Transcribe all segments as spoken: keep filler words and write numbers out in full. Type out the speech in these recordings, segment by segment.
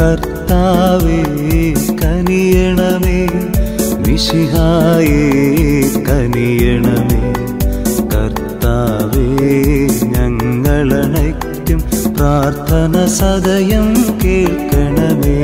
കർത്താവേ കനിയണമേ, മിശിഹായേ കനിയണമേ, കർത്താവേ ഞങ്ങളണയ്ക്കും പ്രാർത്ഥന സദയം കേൾക്കണമേ.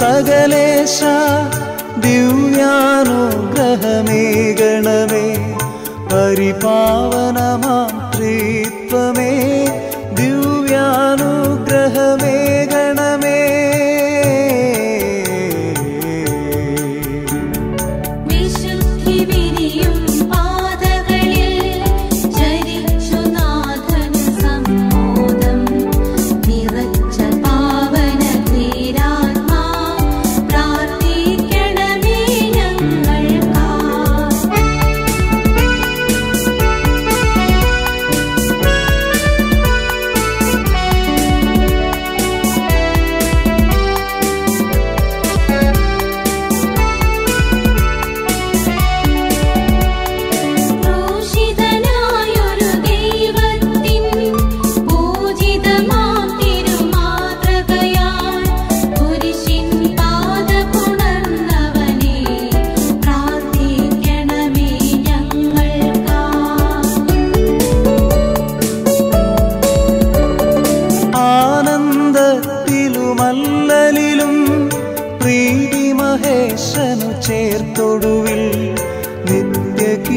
സകലേശ ദിവ്യാനുഗ്രഹമേ ഗണമേ, പരിപാവനമാം ത്രിത്വമേ, ദിവ്യാനുഗ്രഹമേ ഗണമേ.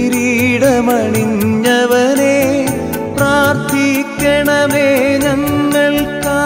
കിരീടമണിഞ്ഞവനെ പ്രാർത്ഥിക്കണമേ ഞങ്ങൾക്കാ.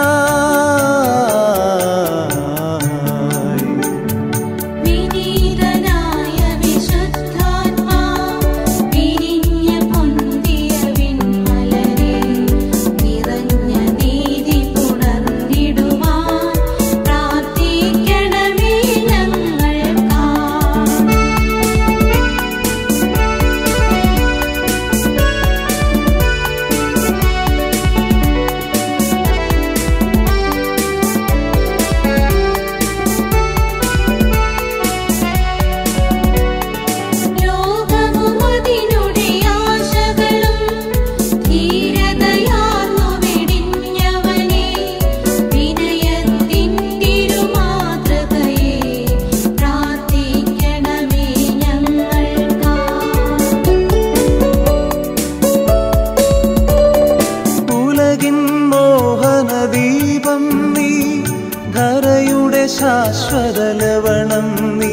ശാശ്വത ലവണം നീ,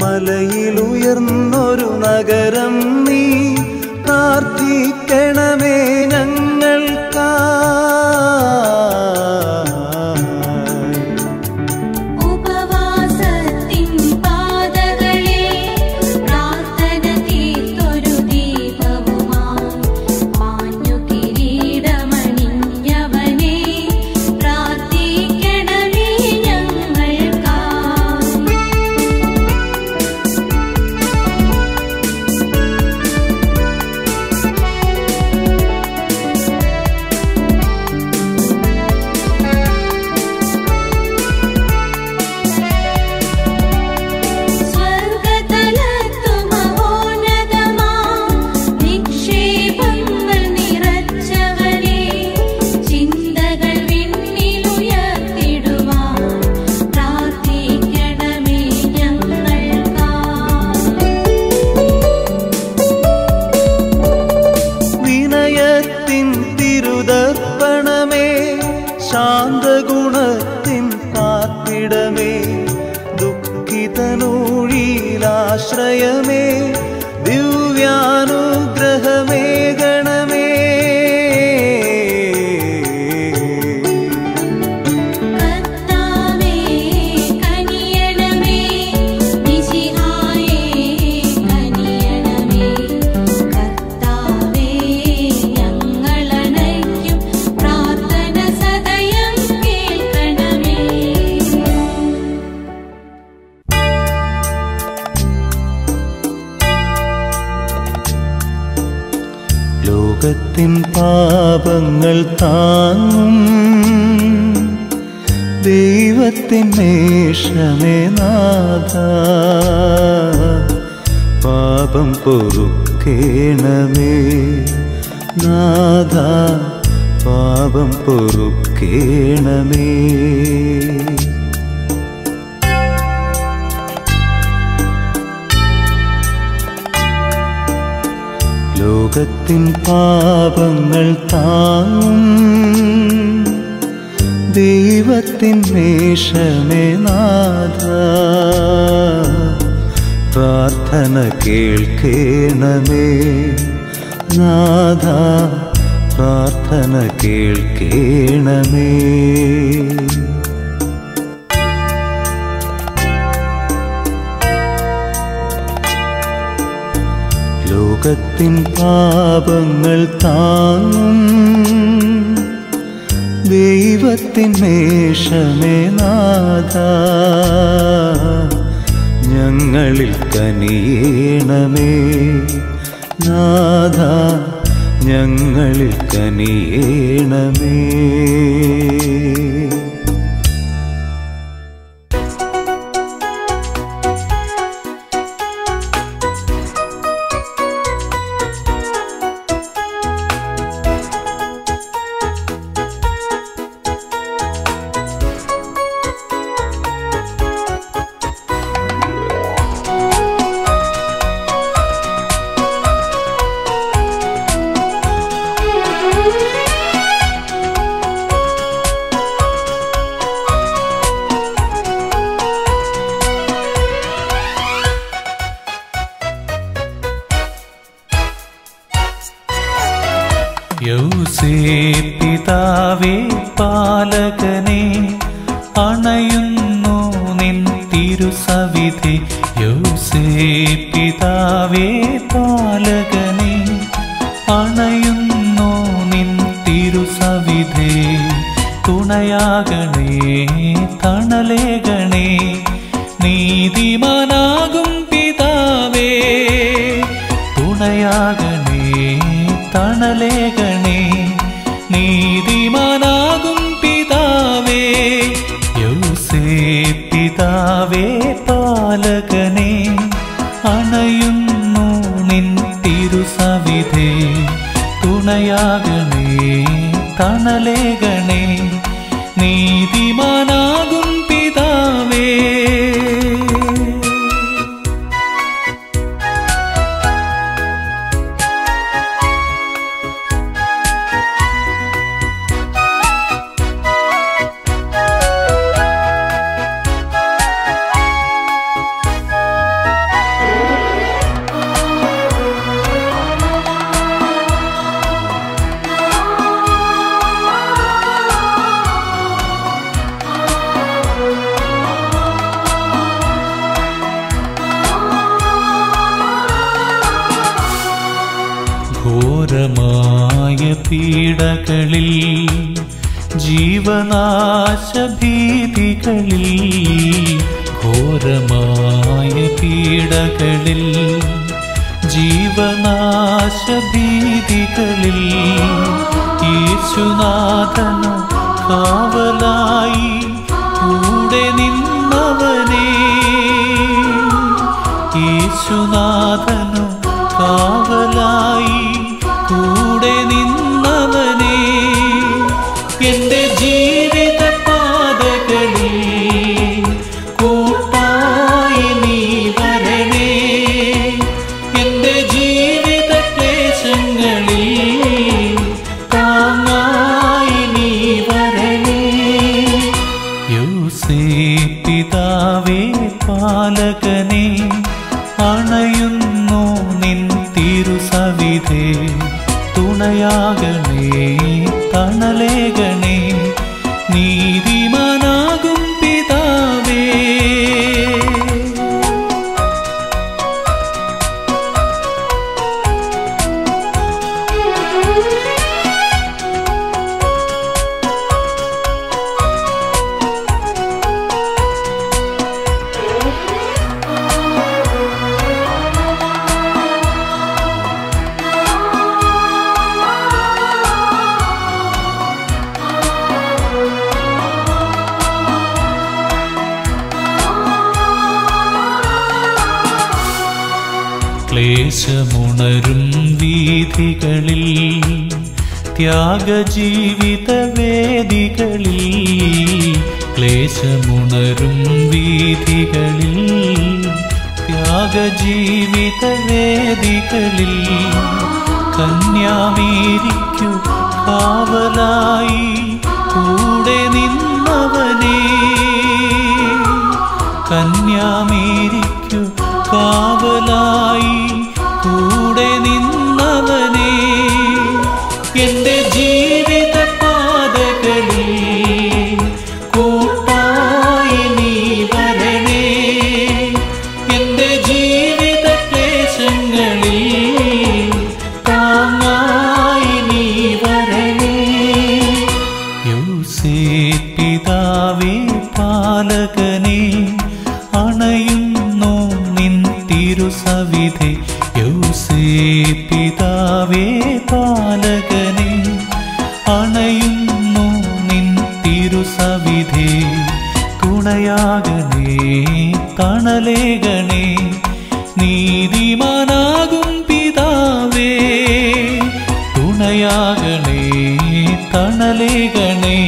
മലയിലുയർന്നൊരു നഗരം നീ, പ്രാർത്ഥിക്കണമേ ഞങ്ങൾക്കാ. ശാന്തഗുണത്തിൻ പാർപ്പിടമേ, ദുഃഖിതനൂഴിയിലാശ്രയമേ, ദിവ്യാനുഗ്രഹമേ ഗണമേ. ലോകത്തിൻ പാപങ്ങൾ താങ്ങും ദൈവത്തിൻ മേഷമേ നാഥാ, പാപം പൊറുക്കേണമേ നാഥാ, പാപം പൊറുക്കേണമേ. ലോകത്തിൻ പാപങ്ങൾ താങ്ങും ദൈവത്തിൻ മേഷമേ നാഥാ, പ്രാർത്ഥന കേൾക്കേണമേ നാഥാ, പ്രാർത്ഥന കേൾക്കേണമേ. ലോകത്തിൻ പാപങ്ങൾ താങ്ങും ദൈവത്തിൻ മേഷമേ നാഥാ, ഞങ്ങളിൽ കനിയേണമേ നാഥാ, ഞങ്ങളിൽ കനിയേണമേ. യേശുവേ പാലകനെ അണയുന്നു നിൻ തിരുസവിധി, യേശുവേ പിതാവേ പാലകനെ അണയുന്നു നിൻ തിരുസവിധി, തുണയാകണേ തണലേകണേ നീതിമാനാകും പിതാവേ, തുണയാകണേ തണലേകണേ നീതിമാനാകും പിതാവേ. യോസേപ്പ് പിതാവേ പാലകനെ അണയുന്നു നിൻ തിരുസവിധേ, തുണയാകണേ തണലേകണേ നീതിമാനാകും പിതാവേ. പീഡകളിൽ ജീവനാശഭീതികളിൽ, ഘോരമായ പീഡകളിൽ ജീവനാശഭീതികളിൽ യേശുനാഥൻ കാവലായി കൂടെ നിന്നവനേ, യേശുനാഥൻ കാവലായി കൂടെ നിന്നവനേ. എൻ്റെ ജീവിത പാതകളിൽ കൂട്ടായി നീ വരണേ, എൻ്റെ ജീവിത ക്ലേശങ്ങളിൽ താങ്ങായി നീ വരണേ. യോസേപ്പ് പിതാവേ പാലകനെ അണയുന്നു നിൻ തിരുസവിധേ, തുണയാകണേ തണലേകണേ നീതിമാനാകും പിതാവേ. ക്ലേശമുണരും വീഥികളിൽ ത്യാഗജീവിത വേദികളിൽ ക്ലേശമുണരും വീഥികളിൽ ത്യാഗജീവിത വേദികളിൽ കന്യാമേരിക്കു കാവലായി കൂടെ നിന്നവനേ കന്യാമേരിക്കു കാവലായി കൂടെ നിന്നവനേ എൻ്റെ ജീവിത പാതകളിൽ കൂട്ടായി നീ വരണേ എൻ്റെ ജീവിത ക്ലേശങ്ങളിൽ താങ്ങായി നീ വരണേ യോസേപ്പ് പിതാവേ പാലകനേ അണയുന്നു നിൻ തിരുസവിധേ യോസേപ്പ് പിതാവേ പാലകനേ അണയുന്നു നിൻ തിരുസവിധേ തുണയാകണേ തണലേകണേ നീതിമാനാകും പിതാവേ തുണയാകണേ തണലേകണേ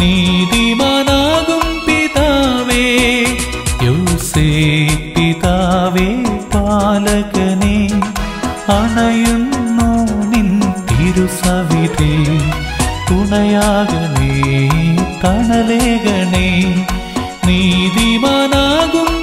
നീതിമാനാകും പിതാവേ യോസേപ്പ് പിതാവേ പാലകനേ അണയുന്നു നിൻ തിരുസവിധേ തുണയാകണേ തണലേകണേ നീതിമാനാകും